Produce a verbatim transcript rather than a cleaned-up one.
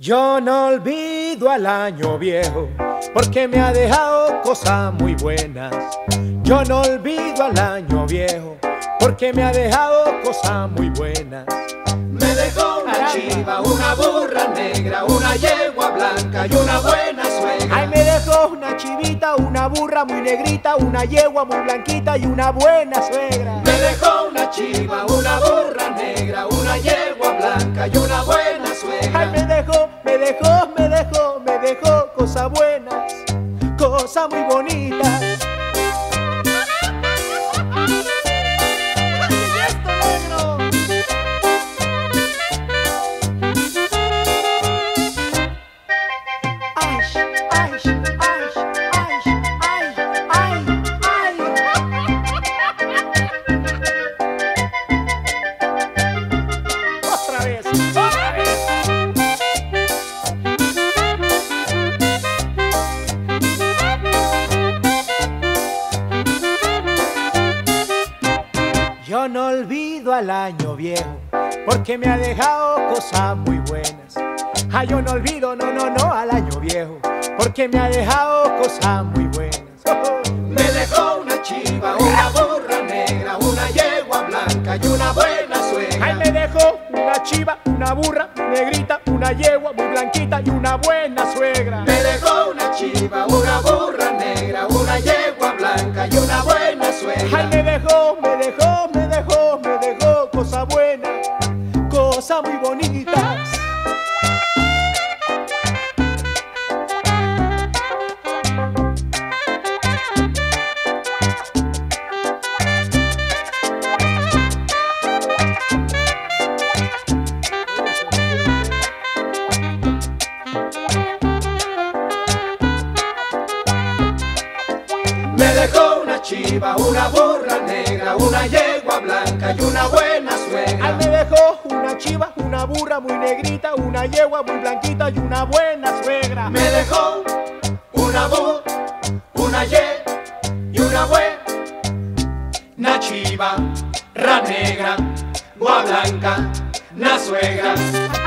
Yo no olvido al año viejo, porque me ha dejado cosas muy buenas. Yo no olvido al año viejo, porque me ha dejado cosas muy buenas. Me dejó una chiva, una burra negra, una yegua blanca y una buena suegra. Ay, me dejó una chivita, una burra muy negrita, una yegua muy blanquita y una buena suegra. Me dejó una chiva, una burra negra, una yegua blanca y una buena suegra. Ay, me dejó Me dejó, me dejó, me dejó cosas buenas, cosas muy bonitas. Ay, ay, ay, ay, ay, ay, ay. Otra vez, otra vez. Yo no olvido al año viejo, porque me ha dejado cosas muy buenas. Ay, yo no olvido, no, no, no, al año viejo, porque me ha dejado cosas muy buenas. Me dejó una chiva, una burra negra, una yegua blanca y una buena suegra. Ay, me dejó una chiva, una burra negrita, una yegua muy blanquita y una buena suegra. Me dejó una chiva, una burra negra, una yegua blanca y una buena suegra. Ay, me dejó, me dejó, me dejó, me dejó cosas buenas, cosas muy bonitas. Me dejó una chiva, una burra negra, una yegua blanca y una buena suegra. Ay, me dejó una chiva, una burra muy negrita, una yegua muy blanquita y una buena suegra. Me dejó una burra, una ye y una buena chiva, ra negra, gua blanca, na suegra.